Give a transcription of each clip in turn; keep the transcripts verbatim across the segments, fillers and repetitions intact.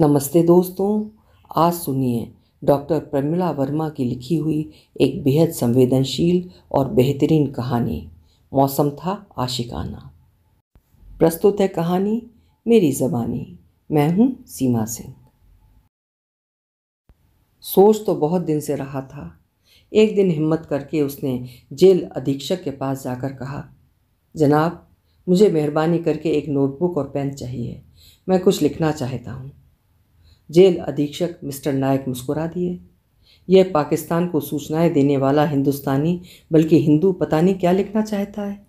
नमस्ते दोस्तों, आज सुनिए डॉक्टर प्रमिला वर्मा की लिखी हुई एक बेहद संवेदनशील और बेहतरीन कहानी, मौसम था आशिकाना। प्रस्तुत है कहानी मेरी ज़बानी। मैं हूँ सीमा सिंह। सोच तो बहुत दिन से रहा था। एक दिन हिम्मत करके उसने जेल अधीक्षक के पास जाकर कहा, जनाब मुझे मेहरबानी करके एक नोटबुक और पेन चाहिए, मैं कुछ लिखना चाहता हूँ। जेल अधीक्षक मिस्टर नायक मुस्कुरा दिए। यह पाकिस्तान को सूचनाएं देने वाला हिंदुस्तानी बल्कि हिंदू पता नहीं क्या लिखना चाहता है।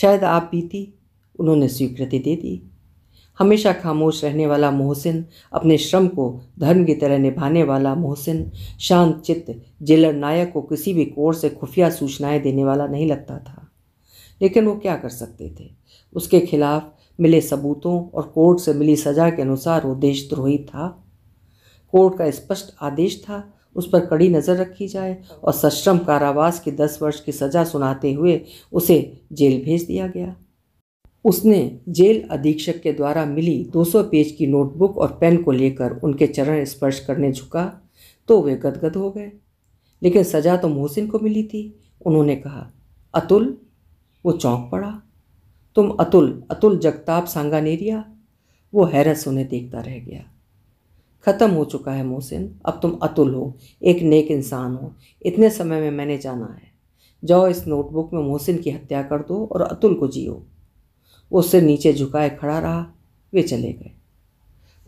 शायद आप बीती। उन्होंने स्वीकृति दे दी। हमेशा खामोश रहने वाला मोहसिन, अपने श्रम को धर्म की तरह निभाने वाला मोहसिन, शांत चित्त जेलर नायक को किसी भी कोर से खुफिया सूचनाएं देने वाला नहीं लगता था। लेकिन वो क्या कर सकते थे। उसके खिलाफ मिले सबूतों और कोर्ट से मिली सज़ा के अनुसार वो देशद्रोही था। कोर्ट का स्पष्ट आदेश था उस पर कड़ी नज़र रखी जाए, और सश्रम कारावास की दस वर्ष की सज़ा सुनाते हुए उसे जेल भेज दिया गया। उसने जेल अधीक्षक के द्वारा मिली दो सौ पेज की नोटबुक और पेन को लेकर उनके चरण स्पर्श करने झुका तो वे गदगद हो गए। लेकिन सज़ा तो मोहसिन को मिली थी। उन्होंने कहा, अतुल। वो चौंक पड़ा। तुम अतुल अतुल जगताप सांगानेरिया? वो हैरत से उन्हें देखता रह गया। ख़त्म हो चुका है मोहसिन, अब तुम अतुल हो, एक नेक इंसान हो। इतने समय में मैंने जाना है। जाओ इस नोटबुक में मोहसिन की हत्या कर दो और अतुल को जियो। वो उससे नीचे झुकाए खड़ा रहा। वे चले गए।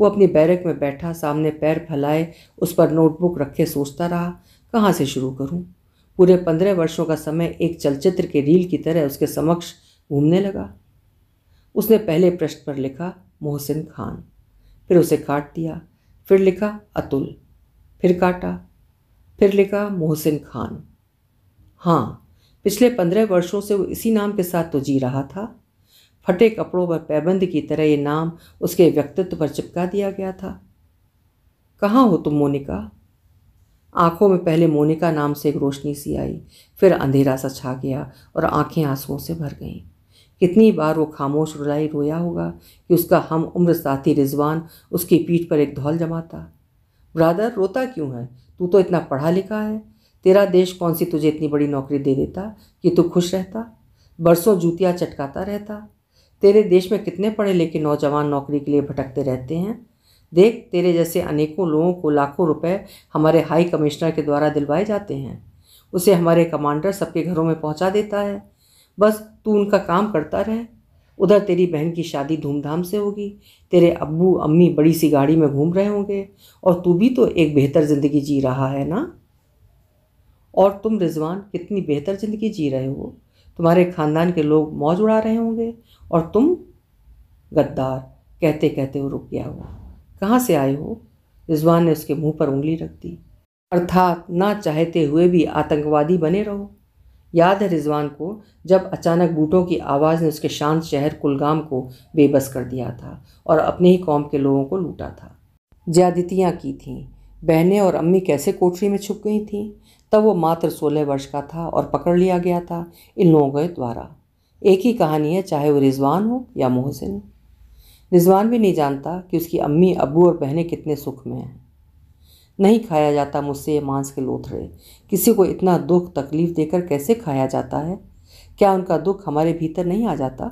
वो अपनी बैरक में बैठा, सामने पैर फैलाए उस पर नोटबुक रखे सोचता रहा, कहाँ से शुरू करूँ। पूरे पंद्रह वर्षों का समय एक चलचित्र के रील की तरह उसके समक्ष घूमने लगा। उसने पहले पृष्ठ पर लिखा मोहसिन खान, फिर उसे काट दिया, फिर लिखा अतुल, फिर काटा, फिर लिखा मोहसिन खान। हाँ, पिछले पंद्रह वर्षों से वो इसी नाम के साथ तो जी रहा था। फटे कपड़ों पर पैबंद की तरह ये नाम उसके व्यक्तित्व पर चिपका दिया गया था। कहाँ हो तुम मोनिका? आँखों में पहले मोनिका नाम से एक रोशनी सी आई, फिर अंधेरा सा छा गया और आँखें आंसुओं से भर गईं। कितनी बार वो खामोश रुलाई रोया होगा कि उसका हम उम्र साथी रिजवान उसकी पीठ पर एक धौल जमाता। ब्रादर, रोता क्यों है? तू तो इतना पढ़ा लिखा है। तेरा देश कौन सी तुझे इतनी बड़ी नौकरी दे देता कि तू खुश रहता, बरसों जूतियाँ चटकाता रहता। तेरे देश में कितने पढ़े लेके नौजवान नौकरी के लिए भटकते रहते हैं। देख, तेरे जैसे अनेकों लोगों को लाखों रुपए हमारे हाई कमिश्नर के द्वारा दिलवाए जाते हैं। उसे हमारे कमांडर सबके घरों में पहुंचा देता है। बस तू उनका काम करता रहे। उधर तेरी बहन की शादी धूमधाम से होगी, तेरे अब्बू अम्मी बड़ी सी गाड़ी में घूम रहे होंगे, और तू भी तो एक बेहतर ज़िंदगी जी रहा है ना। और तुम रिजवान, कितनी बेहतर ज़िंदगी जी रहे हो। तुम्हारे ख़ानदान के लोग मौज उड़ा रहे होंगे, और तुम गद्दार। कहते कहते वो रुक गया। हुआ कहाँ से आए हो? रिजवान ने उसके मुंह पर उंगली रख दी। अर्थात ना चाहते हुए भी आतंकवादी बने रहो। याद है रिजवान को जब अचानक बूटों की आवाज़ ने उसके शांत शहर कुलगाम को बेबस कर दिया था और अपने ही कौम के लोगों को लूटा था। ज्यादतियाँ की थीं। बहनें और अम्मी कैसे कोठरी में छुप गई थीं। तब वो मात्र सोलह वर्ष का था और पकड़ लिया गया था इन लोगों के द्वारा। एक ही कहानी है, चाहे वो रिजवान हो या मोहसिन। रिजवान भी नहीं जानता कि उसकी अम्मी अब्बू और बहनें कितने सुख में हैं। नहीं खाया जाता मुझसे ये मांस के लोथड़े। किसी को इतना दुख तकलीफ़ देकर कैसे खाया जाता है? क्या उनका दुख हमारे भीतर नहीं आ जाता?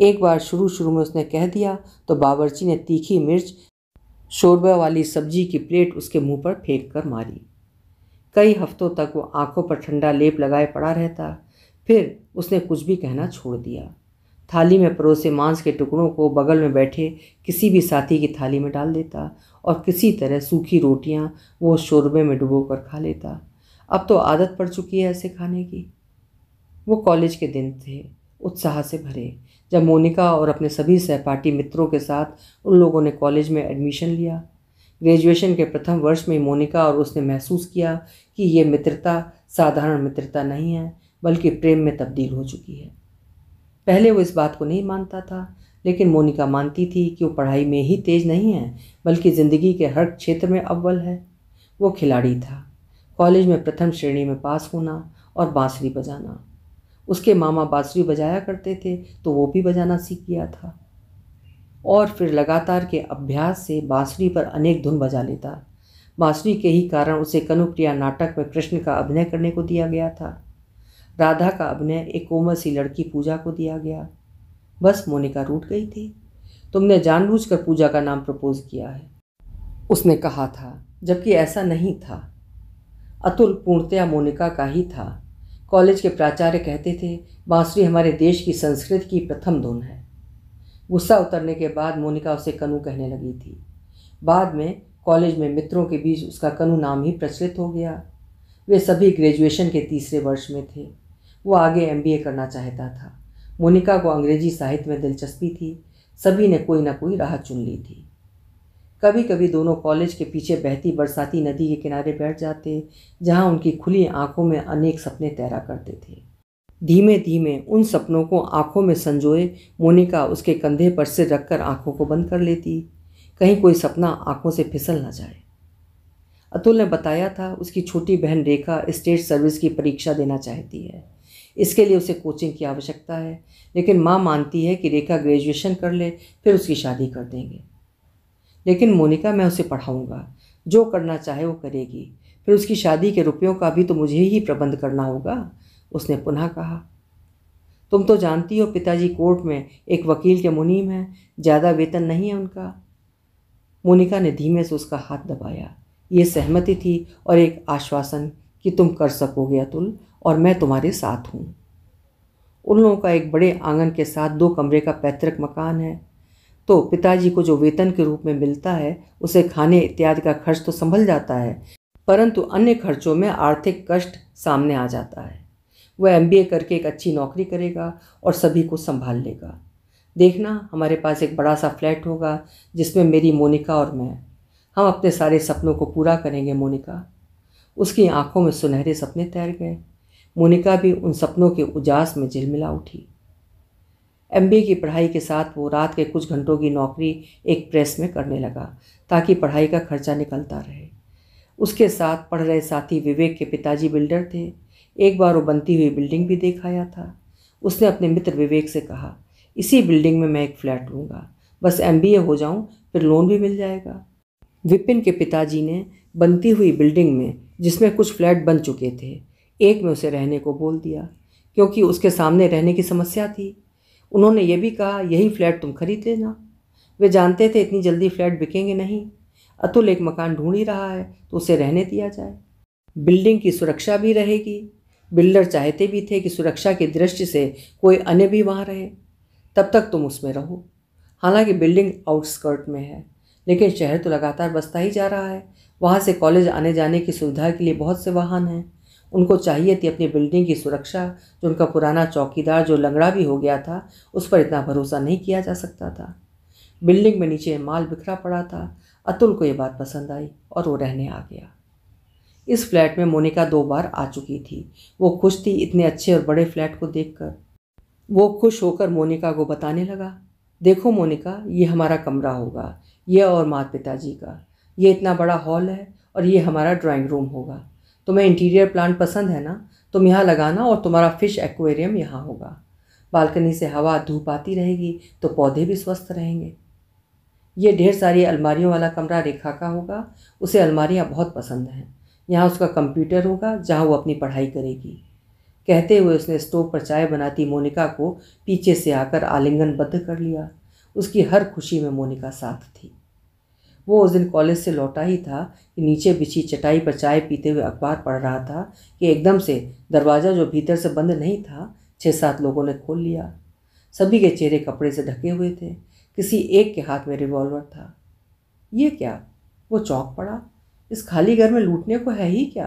एक बार शुरू शुरू में उसने कह दिया तो बावर्ची ने तीखी मिर्च शोरबा वाली सब्जी की प्लेट उसके मुंह पर फेंक कर मारी। कई हफ्तों तक वो आंखों पर ठंडा लेप लगाए पड़ा रहता। फिर उसने कुछ भी कहना छोड़ दिया। थाली में परोसे मांस के टुकड़ों को बगल में बैठे किसी भी साथी की थाली में डाल देता और किसी तरह सूखी रोटियां वो शोरबे में डुबोकर खा लेता। अब तो आदत पड़ चुकी है ऐसे खाने की। वो कॉलेज के दिन थे, उत्साह से भरे, जब मोनिका और अपने सभी सहपाठी मित्रों के साथ उन लोगों ने कॉलेज में एडमिशन लिया। ग्रेजुएशन के प्रथम वर्ष में मोनिका और उसने महसूस किया कि ये मित्रता साधारण मित्रता नहीं है, बल्कि प्रेम में तब्दील हो चुकी है। पहले वो इस बात को नहीं मानता था, लेकिन मोनिका मानती थी कि वो पढ़ाई में ही तेज नहीं है, बल्कि ज़िंदगी के हर क्षेत्र में अव्वल है। वो खिलाड़ी था। कॉलेज में प्रथम श्रेणी में पास होना और बांसुरी बजाना। उसके मामा बांसुरी बजाया करते थे तो वो भी बजाना सीख गया था। और फिर लगातार के अभ्यास से बांसुरी पर अनेक धुन बजा लेता। बांसुरी के ही कारण उसे कनुप्रिया नाटक में कृष्ण का अभिनय करने को दिया गया था। राधा का अभिनय एक कोमल सी लड़की पूजा को दिया गया। बस मोनिका रूठ गई थी। तुमने जानबूझकर पूजा का नाम प्रपोज किया है, उसने कहा था, जबकि ऐसा नहीं था। अतुल पूर्णतया मोनिका का ही था। कॉलेज के प्राचार्य कहते थे, बांसुरी हमारे देश की संस्कृति की प्रथम धुन है। गुस्सा उतरने के बाद मोनिका उसे कनु कहने लगी थी। बाद में कॉलेज में मित्रों के बीच उसका कनु नाम ही प्रचलित हो गया। वे सभी ग्रेजुएशन के तीसरे वर्ष में थे। वो आगे एमबीए करना चाहता था। मोनिका को अंग्रेजी साहित्य में दिलचस्पी थी। सभी ने कोई ना कोई राह चुन ली थी। कभी कभी दोनों कॉलेज के पीछे बहती बरसाती नदी के किनारे बैठ जाते, जहाँ उनकी खुली आँखों में अनेक सपने तैरा करते थे। धीमे धीमे उन सपनों को आंखों में संजोए मोनिका उसके कंधे पर सिर रखकर आंखों को बंद कर लेती, कहीं कोई सपना आंखों से फिसल ना जाए। अतुल ने बताया था उसकी छोटी बहन रेखा स्टेट सर्विस की परीक्षा देना चाहती है। इसके लिए उसे कोचिंग की आवश्यकता है, लेकिन माँ मानती है कि रेखा ग्रेजुएशन कर ले, फिर उसकी शादी कर देंगे। लेकिन मोनिका, मैं उसे पढ़ाऊँगा, जो करना चाहे वो करेगी, फिर उसकी शादी के रुपयों का भी तो मुझे ही प्रबंध करना होगा, उसने पुनः कहा। तुम तो जानती हो पिताजी कोर्ट में एक वकील के मुनीम हैं, ज़्यादा वेतन नहीं है उनका। मोनिका ने धीमे से उसका हाथ दबाया। ये सहमति थी और एक आश्वासन कि तुम कर सकोगे अतुल, और मैं तुम्हारे साथ हूँ। उन लोगों का एक बड़े आंगन के साथ दो कमरे का पैतृक मकान है, तो पिताजी को जो वेतन के रूप में मिलता है उसे खाने इत्यादि का खर्च तो संभल जाता है, परंतु अन्य खर्चों में आर्थिक कष्ट सामने आ जाता है। वह एमबीए करके एक अच्छी नौकरी करेगा और सभी को संभाल लेगा। देखना, हमारे पास एक बड़ा सा फ्लैट होगा जिसमें मेरी मोनिका और मैं, हम अपने सारे सपनों को पूरा करेंगे मोनिका। उसकी आंखों में सुनहरे सपने तैर गए। मोनिका भी उन सपनों के उजास में झिलमिला उठी। एमबीए की पढ़ाई के साथ वो रात के कुछ घंटों की नौकरी एक प्रेस में करने लगा, ताकि पढ़ाई का खर्चा निकलता रहे। उसके साथ पढ़ रहे साथी विवेक के पिताजी बिल्डर थे। एक बार वो बनती हुई बिल्डिंग भी देख आया था। उसने अपने मित्र विवेक से कहा, इसी बिल्डिंग में मैं एक फ्लैट लूँगा, बस एमबीए हो जाऊँ, फिर लोन भी मिल जाएगा। विपिन के पिताजी ने बनती हुई बिल्डिंग में, जिसमें कुछ फ्लैट बन चुके थे, एक में उसे रहने को बोल दिया, क्योंकि उसके सामने रहने की समस्या थी। उन्होंने ये भी कहा, यही फ्लैट तुम खरीद लेना। वे जानते थे इतनी जल्दी फ्लैट बिकेंगे नहीं। अतुल एक मकान ढूंढ ही रहा है, तो उसे रहने दिया जाए। बिल्डिंग की सुरक्षा भी रहेगी। बिल्डर चाहते भी थे कि सुरक्षा की दृष्टि से कोई अन्य भी वहाँ रहे, तब तक तुम उसमें रहो। हालांकि बिल्डिंग आउटस्कर्ट में है, लेकिन शहर तो लगातार बसता ही जा रहा है। वहाँ से कॉलेज आने जाने की सुविधा के लिए बहुत से वाहन हैं। उनको चाहिए थी अपनी बिल्डिंग की सुरक्षा, जो उनका पुराना चौकीदार, जो लंगड़ा भी हो गया था, उस पर इतना भरोसा नहीं किया जा सकता था। बिल्डिंग में नीचे माल बिखरा पड़ा था। अतुल को ये बात पसंद आई और वो रहने आ गया। इस फ्लैट में मोनिका दो बार आ चुकी थी। वो खुश थी इतने अच्छे और बड़े फ्लैट को देखकर। वो खुश होकर मोनिका को बताने लगा, देखो मोनिका, ये हमारा कमरा होगा, ये और माता पिताजी का, ये इतना बड़ा हॉल है और ये हमारा ड्राइंग रूम होगा। तुम्हें इंटीरियर प्लांट पसंद है ना, तुम यहाँ लगाना, और तुम्हारा फिश एक्वेरियम यहाँ होगा। बालकनी से हवा धूप आती रहेगी तो पौधे भी स्वस्थ रहेंगे। ये ढेर सारी अलमारियों वाला कमरा रेखा का होगा, उसे अलमारियाँ बहुत पसंद हैं। यहाँ उसका कंप्यूटर होगा, जहाँ वो अपनी पढ़ाई करेगी। कहते हुए उसने स्टोव पर चाय बनाती मोनिका को पीछे से आकर आलिंगनबद्ध कर लिया। उसकी हर खुशी में मोनिका साथ थी। वो उस दिन कॉलेज से लौटा ही था कि नीचे बिछी चटाई पर चाय पीते हुए अखबार पढ़ रहा था कि एकदम से दरवाज़ा, जो भीतर से बंद नहीं था, छः सात लोगों ने खोल लिया। सभी के चेहरे कपड़े से ढके हुए थे। किसी एक के हाथ में रिवॉल्वर था। ये क्या, वो चौंक पड़ा। इस खाली घर में लूटने को है ही क्या?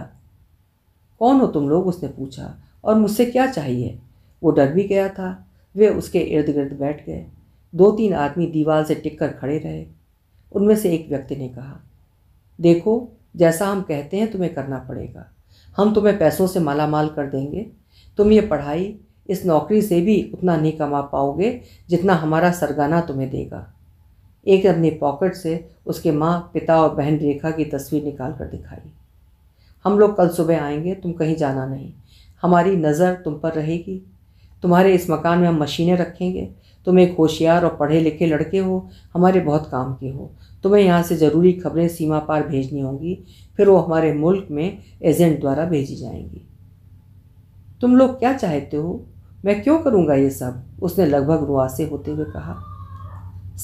कौन हो तुम लोग, उसने पूछा, और मुझसे क्या चाहिए? वो डर भी गया था। वे उसके इर्द गिर्द बैठ गए। दो तीन आदमी दीवार से टिक कर खड़े रहे। उनमें से एक व्यक्ति ने कहा, देखो, जैसा हम कहते हैं तुम्हें करना पड़ेगा। हम तुम्हें पैसों से मालामाल कर देंगे। तुम ये पढ़ाई, इस नौकरी से भी उतना नहीं कमा पाओगे जितना हमारा सरगाना तुम्हें देगा। एक अपने पॉकेट से उसके माँ, पिता और बहन रेखा की तस्वीर निकाल कर दिखाई। हम लोग कल सुबह आएंगे, तुम कहीं जाना नहीं, हमारी नज़र तुम पर रहेगी। तुम्हारे इस मकान में हम मशीनें रखेंगे, तुम एक होशियार और पढ़े लिखे लड़के हो, हमारे बहुत काम के हो। तुम्हें यहाँ से ज़रूरी खबरें सीमा पार भेजनी होंगी, फिर वो हमारे मुल्क में एजेंट द्वारा भेजी जाएंगी। तुम लोग क्या चाहते हो? मैं क्यों करूँगा ये सब? उसने लगभग रुआसे होते हुए कहा।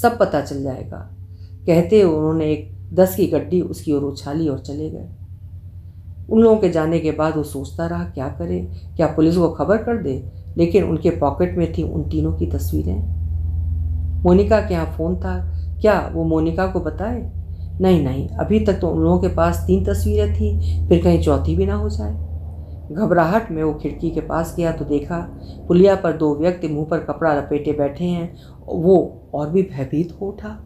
सब पता चल जाएगा, कहते उन्होंने एक दस की गड्डी उसकी ओर उछाली और चले गए। उन लोगों के जाने के बाद वो सोचता रहा क्या करे, क्या पुलिस को खबर कर दे, लेकिन उनके पॉकेट में थी उन तीनों की तस्वीरें। मोनिका के यहाँ फ़ोन था, क्या वो मोनिका को बताए? नहीं नहीं, अभी तक तो उन लोगों के पास तीन तस्वीरें थीं, फिर कहीं चौथी भी ना हो जाए। घबराहट में वो खिड़की के पास गया तो देखा पुलिया पर दो व्यक्ति मुंह पर कपड़ा लपेटे बैठे हैं। वो और भी भयभीत हो उठा।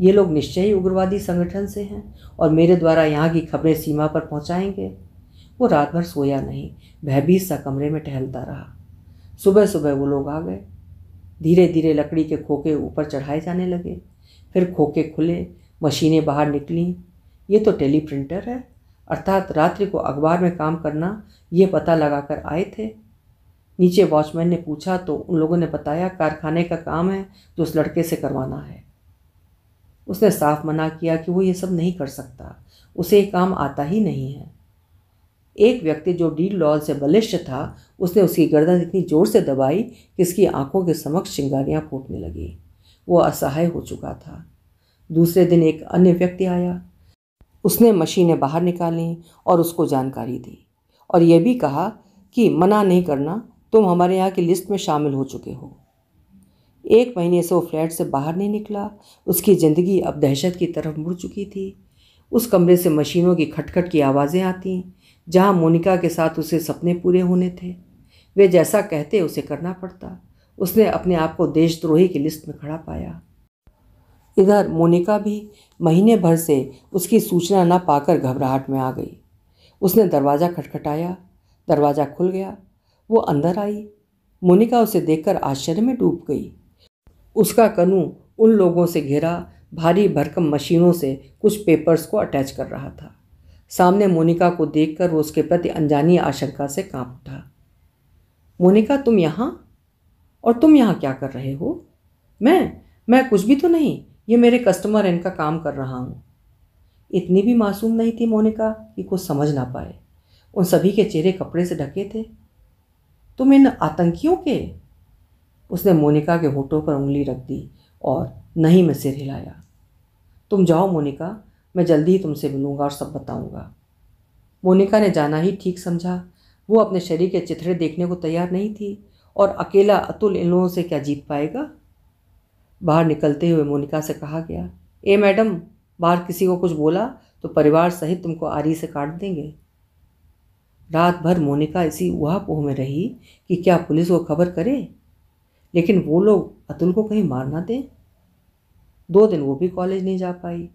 ये लोग निश्चय ही उग्रवादी संगठन से हैं और मेरे द्वारा यहाँ की खबरें सीमा पर पहुँचाएंगे। वो रात भर सोया नहीं, भयभीत सा कमरे में टहलता रहा। सुबह सुबह वो लोग आ गए। धीरे धीरे लकड़ी के खोखे ऊपर चढ़ाए जाने लगे, फिर खोखे खुले, मशीनें बाहर निकलीं। ये तो टेली प्रिंटर है, अर्थात रात्रि को अखबार में काम करना ये पता लगाकर आए थे। नीचे वॉचमैन ने पूछा तो उन लोगों ने बताया कारखाने का काम है जो उस लड़के से करवाना है। उसने साफ मना किया कि वो ये सब नहीं कर सकता, उसे ये काम आता ही नहीं है। एक व्यक्ति जो डील लॉल से बलिष्ठ था, उसने उसकी गर्दन इतनी जोर से दबाई कि उसकी आंखों के समक्ष चिंगारियां फूटने लगी। वो असहाय हो चुका था। दूसरे दिन एक अन्य व्यक्ति आया। उसने मशीनें बाहर निकालीं और उसको जानकारी दी और यह भी कहा कि मना नहीं करना, तुम हमारे यहाँ की लिस्ट में शामिल हो चुके हो। एक महीने से वो फ्लैट से बाहर नहीं निकला। उसकी ज़िंदगी अब दहशत की तरफ मुड़ चुकी थी। उस कमरे से मशीनों की खटखट की आवाज़ें आती जहाँ मोनिका के साथ उसे सपने पूरे होने थे। वे जैसा कहते उसे करना पड़ता। उसने अपने आप को देशद्रोही की लिस्ट में खड़ा पाया। इधर मोनिका भी महीने भर से उसकी सूचना न पाकर घबराहट में आ गई। उसने दरवाज़ा खटखटाया, दरवाज़ा खुल गया। वो अंदर आई। मोनिका उसे देखकर आश्चर्य में डूब गई। उसका कनू उन लोगों से घिरा भारी भरकम मशीनों से कुछ पेपर्स को अटैच कर रहा था। सामने मोनिका को देखकर वो उसके प्रति अनजानी आशंका से कांप उठा। मोनिका, तुम यहाँ? और तुम यहाँ क्या कर रहे हो? मैं मैं कुछ भी तो नहीं, ये मेरे कस्टमर, इनका काम कर रहा हूँ। इतनी भी मासूम नहीं थी मोनिका कि कुछ समझ ना पाए। उन सभी के चेहरे कपड़े से ढके थे। तुम इन आतंकियों के? उसने मोनिका के होठों पर उंगली रख दी और नहीं में सिर हिलाया। तुम जाओ मोनिका, मैं जल्दी ही तुमसे मिलूँगा और सब बताऊँगा। मोनिका ने जाना ही ठीक समझा। वो अपने शरीर के चिथड़े देखने को तैयार नहीं थी और अकेला अतुल इन लोगों से क्या जीत पाएगा। बाहर निकलते हुए मोनिका से कहा गया, ए मैडम, बाहर किसी को कुछ बोला तो परिवार सहित तुमको आरी से काट देंगे। रात भर मोनिका इसी उहापोह में रही कि क्या पुलिस को खबर करे, लेकिन वो लोग अतुल को कहीं मार ना दें। दो दिन वो भी कॉलेज नहीं जा पाई।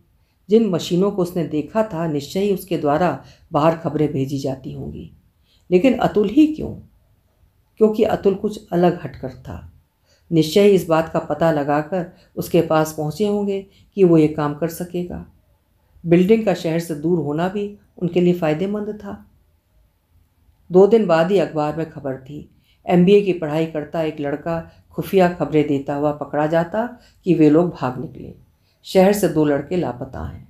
जिन मशीनों को उसने देखा था निश्चय ही उसके द्वारा बाहर खबरें भेजी जाती होंगी, लेकिन अतुल ही क्यों? क्योंकि अतुल कुछ अलग हटकर था। निश्चय ही इस बात का पता लगाकर उसके पास पहुँचे होंगे कि वो ये काम कर सकेगा। बिल्डिंग का शहर से दूर होना भी उनके लिए फ़ायदेमंद था। दो दिन बाद ही अखबार में खबर थी, एमबीए की पढ़ाई करता एक लड़का खुफिया खबरें देता हुआ पकड़ा जाता कि वे लोग भाग निकले। शहर से दो लड़के लापता हैं।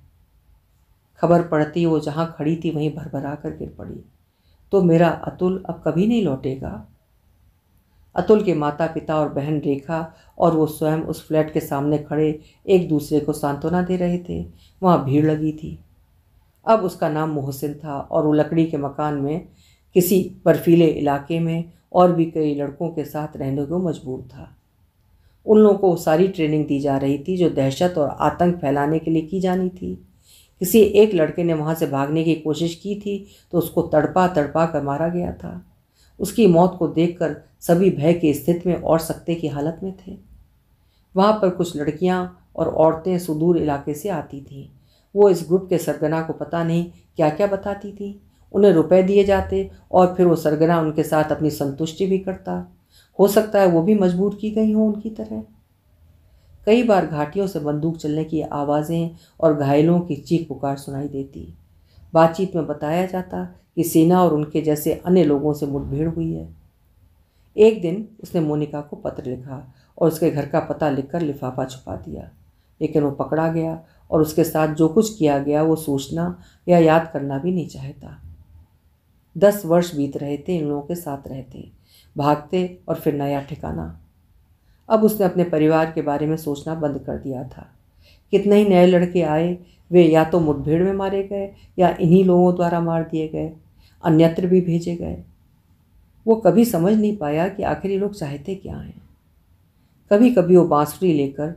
खबर पड़ती वो जहाँ खड़ी थी वहीं भरभरा कर गिर पड़ी। तो मेरा अतुल अब कभी नहीं लौटेगा। अतुल के माता पिता और बहन रेखा और वो स्वयं उस फ्लैट के सामने खड़े एक दूसरे को सांत्वना दे रहे थे। वहाँ भीड़ लगी थी। अब उसका नाम मोहसिन था और वो लकड़ी के मकान में किसी बर्फीले इलाके में और भी कई लड़कों के साथ रहने को मजबूर था। उन लोगों को सारी ट्रेनिंग दी जा रही थी जो दहशत और आतंक फैलाने के लिए की जानी थी। किसी एक लड़के ने वहाँ से भागने की कोशिश की थी तो उसको तड़पा तड़पा कर मारा गया था। उसकी मौत को देखकर सभी भय की स्थिति में और सख्ते की हालत में थे। वहाँ पर कुछ लड़कियाँ और औरतें सुदूर इलाके से आती थीं। वो इस ग्रुप के सरगना को पता नहीं क्या क्या बताती थीं। उन्हें रुपए दिए जाते और फिर वो सरगना उनके साथ अपनी संतुष्टि भी करता। हो सकता है वो भी मजबूर की गई हों उनकी तरह। कई बार घाटियों से बंदूक चलने की आवाज़ें और घायलों की चीख पुकार सुनाई देती। बातचीत में बताया जाता कि सेना और उनके जैसे अन्य लोगों से मुठभेड़ हुई है। एक दिन उसने मोनिका को पत्र लिखा और उसके घर का पता लिखकर लिफाफा छुपा दिया। लेकिन वो पकड़ा गया और उसके साथ जो कुछ किया गया वो सोचना या याद करना भी नहीं चाहता। दस वर्ष बीत रहे थे इन लोगों के साथ रहते, भागते और फिर नया ठिकाना। अब उसने अपने परिवार के बारे में सोचना बंद कर दिया था। कितने ही नए लड़के आए वे या तो मुठभेड़ में मारे गए या इन्हीं लोगों द्वारा मार दिए गए, अन्यत्र भी भेजे गए। वो कभी समझ नहीं पाया कि आखिर ये लोग चाहते क्या हैं। कभी कभी वो बांसुरी लेकर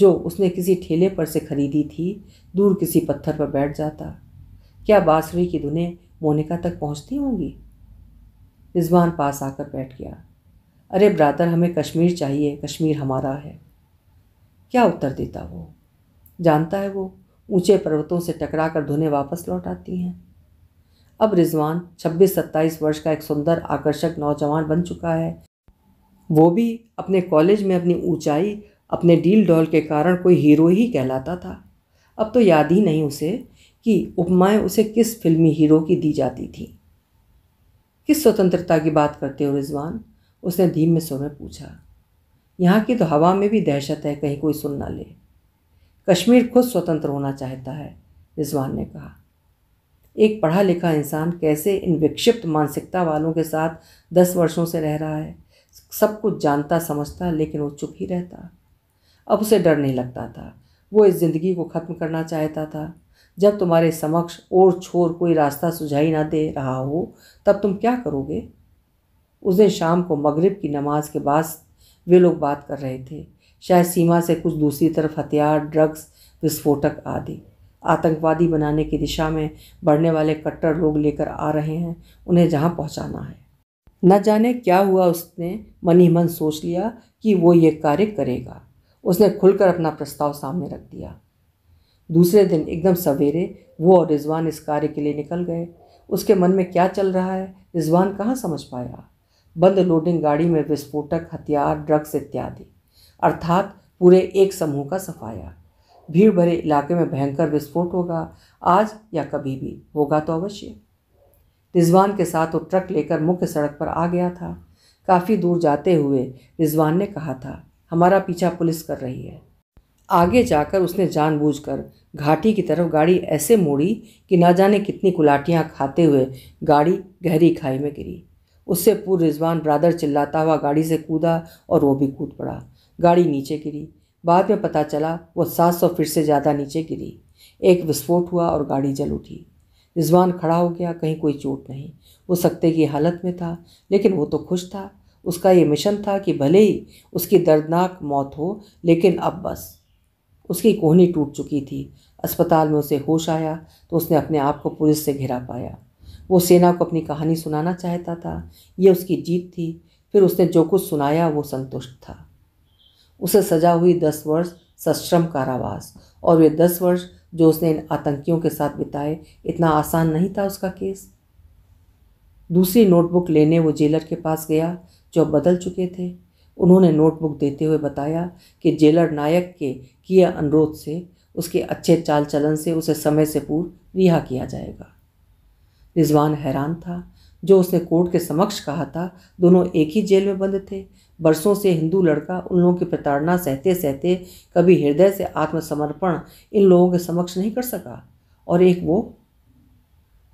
जो उसने किसी ठेले पर से खरीदी थी दूर किसी पत्थर पर बैठ जाता। क्या बांसुरी की धुनें मोनिका तक पहुंचती होंगी? रिजवान पास आकर बैठ गया। अरे ब्रादर, हमें कश्मीर चाहिए, कश्मीर हमारा है। क्या उत्तर देता वो? जानता है वो ऊंचे पर्वतों से टकरा कर धुनें वापस लौट आती हैं। अब रिजवान छब्बीस सत्ताईस वर्ष का एक सुंदर आकर्षक नौजवान बन चुका है। वो भी अपने कॉलेज में अपनी ऊंचाई, अपने डील डॉल के कारण कोई हीरो ही कहलाता था। अब तो याद ही नहीं उसे कि उपमाएँ उसे किस फिल्मी हीरो की दी जाती थी। किस स्वतंत्रता की बात करते हो रिजवान? उसने धीमे स्वर में पूछा। यहाँ की तो हवा में भी दहशत है, कहीं कोई सुन ना ले। कश्मीर खुद स्वतंत्र होना चाहता है, रिजवान ने कहा। एक पढ़ा लिखा इंसान कैसे इन विक्षिप्त मानसिकता वालों के साथ दस वर्षों से रह रहा है, सब कुछ जानता समझता, लेकिन वो चुप ही रहता। अब उसे डर नहीं लगता था। वो इस ज़िंदगी को ख़त्म करना चाहता था। जब तुम्हारे समक्ष और छोर कोई रास्ता सुझाई ना दे रहा हो तब तुम क्या करोगे? उस दिन शाम को मगरिब की नमाज के बाद वे लोग बात कर रहे थे, शायद सीमा से कुछ दूसरी तरफ हथियार, ड्रग्स, विस्फोटक आदि आतंकवादी बनाने की दिशा में बढ़ने वाले कट्टर लोग लेकर आ रहे हैं, उन्हें जहां पहुंचाना है। न जाने क्या हुआ, उसने मन ही मन सोच लिया कि वो ये कार्य करेगा। उसने खुलकर अपना प्रस्ताव सामने रख दिया। दूसरे दिन एकदम सवेरे वो और रिजवान इस कार्य के लिए निकल गए। उसके मन में क्या चल रहा है रिजवान कहाँ समझ पाया। बंद लोडिंग गाड़ी में विस्फोटक, हथियार, ड्रग्स इत्यादि, अर्थात पूरे एक समूह का सफाया। भीड़ भरे इलाके में भयंकर विस्फोट होगा, आज या कभी भी होगा तो अवश्य। रिजवान के साथ वो ट्रक लेकर मुख्य सड़क पर आ गया था। काफ़ी दूर जाते हुए रिजवान ने कहा था, हमारा पीछा पुलिस कर रही है। आगे जाकर उसने जानबूझकर घाटी की तरफ गाड़ी ऐसे मोड़ी कि ना जाने कितनी कुलाटियाँ खाते हुए गाड़ी गहरी खाई में गिरी। उससे पूर्व रिजवान ब्रादर चिल्लाता हुआ गाड़ी से कूदा और वो भी कूद पड़ा। गाड़ी नीचे गिरी। बाद में पता चला वो सात सौ फीट से ज़्यादा नीचे गिरी। एक विस्फोट हुआ और गाड़ी जल उठी। रिजवान खड़ा हो गया। कहीं कोई चोट नहीं, वो सकते की हालत में था, लेकिन वो तो खुश था। उसका ये मिशन था कि भले ही उसकी दर्दनाक मौत हो, लेकिन अब बस। उसकी कोहनी टूट चुकी थी। अस्पताल में उसे होश आया तो उसने अपने आप को पुलिस से घिरा पाया। वो सेना को अपनी कहानी सुनाना चाहता था, ये उसकी जीत थी। फिर उसने जो कुछ सुनाया वो संतुष्ट था। उसे सजा हुई दस वर्ष सश्रम कारावास, और वे दस वर्ष जो उसने इन आतंकियों के साथ बिताए, इतना आसान नहीं था उसका केस। दूसरी नोटबुक लेने वो जेलर के पास गया जो बदल चुके थे। उन्होंने नोटबुक देते हुए बताया कि जेलर नायक के किए अनुरोध से, उसके अच्छे चाल चलन से उसे समय से पूर्व रिहा किया जाएगा। रिजवान हैरान था। जो उसने कोर्ट के समक्ष कहा था, दोनों एक ही जेल में बंद थे। बरसों से हिंदू लड़का उन लोगों की प्रताड़ना सहते सहते कभी हृदय से आत्मसमर्पण इन लोगों के समक्ष नहीं कर सका, और एक वो।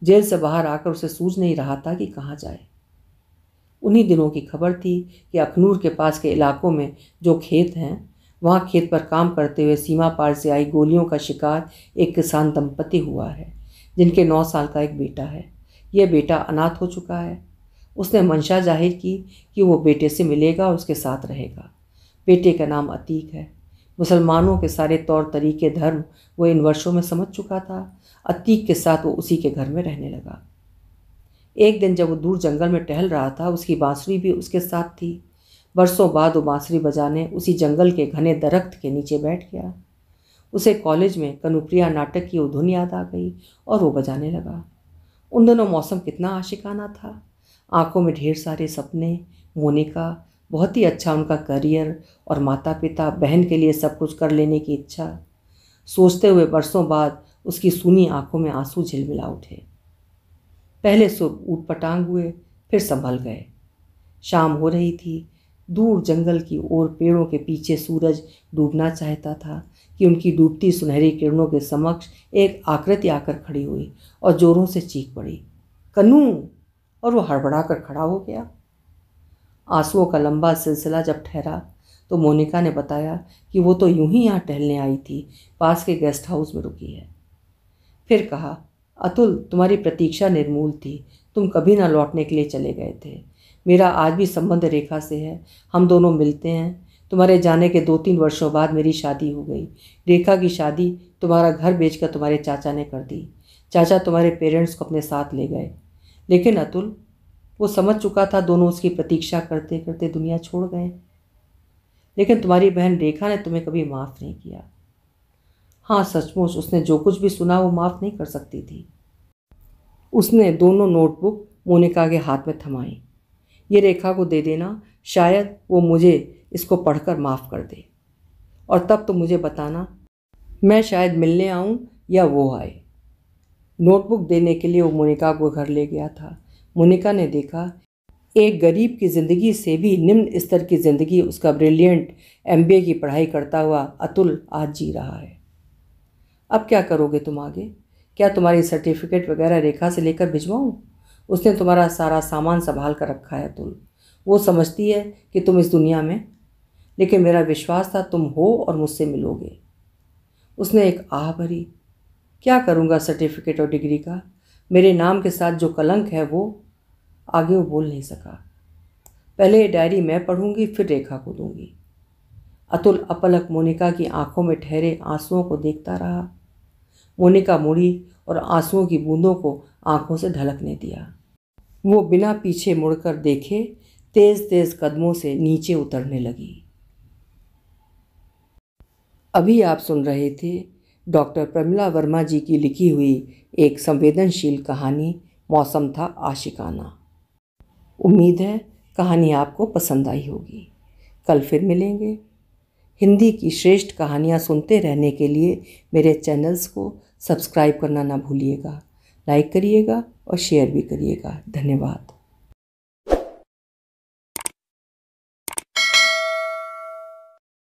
जेल से बाहर आकर उसे सूझ नहीं रहा था कि कहाँ जाए। उन्हीं दिनों की खबर थी कि अखनूर के पास के इलाकों में जो खेत हैं, वहाँ खेत पर काम करते हुए सीमा पार से आई गोलियों का शिकार एक किसान दंपति हुआ है, जिनके नौ साल का एक बेटा है। यह बेटा अनाथ हो चुका है। उसने मंशा जाहिर की कि वो बेटे से मिलेगा और उसके साथ रहेगा। बेटे का नाम अतीक है। मुसलमानों के सारे तौर तरीके, धर्म वो इन वर्षों में समझ चुका था। अतीक के साथ वो उसी के घर में रहने लगा। एक दिन जब वो दूर जंगल में टहल रहा था, उसकी बांसुरी भी उसके साथ थी। बरसों बाद वो बांसुरी बजाने उसी जंगल के घने दरख्त के नीचे बैठ गया। उसे कॉलेज में कनुप्रिया नाटक की वो धुन याद आ गई और वो बजाने लगा। उन दोनों मौसम कितना आशिकाना था। आंखों में ढेर सारे सपने, मोनिका, बहुत ही अच्छा उनका करियर और माता पिता, बहन के लिए सब कुछ कर लेने की इच्छा। सोचते हुए बरसों बाद उसकी सूनी आंखों में आंसू झिलमिला उठे। पहले सुबह ऊट पटांग हुए, फिर संभल गए। शाम हो रही थी। दूर जंगल की ओर पेड़ों के पीछे सूरज डूबना चाहता था कि उनकी डूबती सुनहरी किरणों के समक्ष एक आकृति आकर खड़ी हुई और जोरों से चीख पड़ी, कनू! और वह हड़बड़ाकर खड़ा हो गया। आंसुओं का लंबा सिलसिला जब ठहरा तो मोनिका ने बताया कि वो तो यूं ही यहाँ टहलने आई थी, पास के गेस्ट हाउस में रुकी है। फिर कहा, अतुल, तुम्हारी प्रतीक्षा निर्मूल थी, तुम कभी ना लौटने के लिए चले गए थे। मेरा आज भी संबंध रेखा से है, हम दोनों मिलते हैं। तुम्हारे जाने के दो तीन वर्षों बाद मेरी शादी हो गई। रेखा की शादी तुम्हारा घर बेचकर तुम्हारे चाचा ने कर दी। चाचा तुम्हारे पेरेंट्स को अपने साथ ले गए, लेकिन अतुल, वो समझ चुका था, दोनों उसकी प्रतीक्षा करते करते दुनिया छोड़ गए। लेकिन तुम्हारी बहन रेखा ने तुम्हें कभी माफ़ नहीं किया। हाँ, सचमुच उसने जो कुछ भी सुना वो माफ़ नहीं कर सकती थी। उसने दोनों नोटबुक मोनिका के हाथ में थमाई। ये रेखा को दे देना, शायद वो मुझे इसको पढ़कर माफ़ कर दे, और तब तो मुझे बताना, मैं शायद मिलने आऊँ या वो आए। नोटबुक देने के लिए वो मोनिका को घर ले गया था। मोनिका ने देखा, एक गरीब की ज़िंदगी से भी निम्न स्तर की ज़िंदगी उसका ब्रिलियंट एमबीए की पढ़ाई करता हुआ अतुल आज जी रहा है। अब क्या करोगे तुम आगे? क्या तुम्हारी सर्टिफिकेट वगैरह रेखा से लेकर भिजवाऊँ? उसने तुम्हारा सारा सामान संभाल कर रखा है अतुल। वो समझती है कि तुम इस दुनिया में, लेकिन मेरा विश्वास था तुम हो और मुझसे मिलोगे। उसने एक आह भरी। क्या करूँगा सर्टिफिकेट और डिग्री का? मेरे नाम के साथ जो कलंक है वो। आगे वो बोल नहीं सका। पहले ये डायरी मैं पढ़ूंगी, फिर रेखा को दूंगी। अतुल अपलक मोनिका की आंखों में ठहरे आंसुओं को देखता रहा। मोनिका मुड़ी और आंसुओं की बूंदों को आंखों से ढलकने दिया। वो बिना पीछे मुड़कर देखे तेज़ तेज़ कदमों से नीचे उतरने लगी। अभी आप सुन रहे थे डॉक्टर प्रमिला वर्मा जी की लिखी हुई एक संवेदनशील कहानी, मौसम था आशिकाना। उम्मीद है कहानी आपको पसंद आई होगी। कल फिर मिलेंगे। हिंदी की श्रेष्ठ कहानियाँ सुनते रहने के लिए मेरे चैनल्स को सब्सक्राइब करना ना भूलिएगा। लाइक करिएगा और शेयर भी करिएगा। धन्यवाद।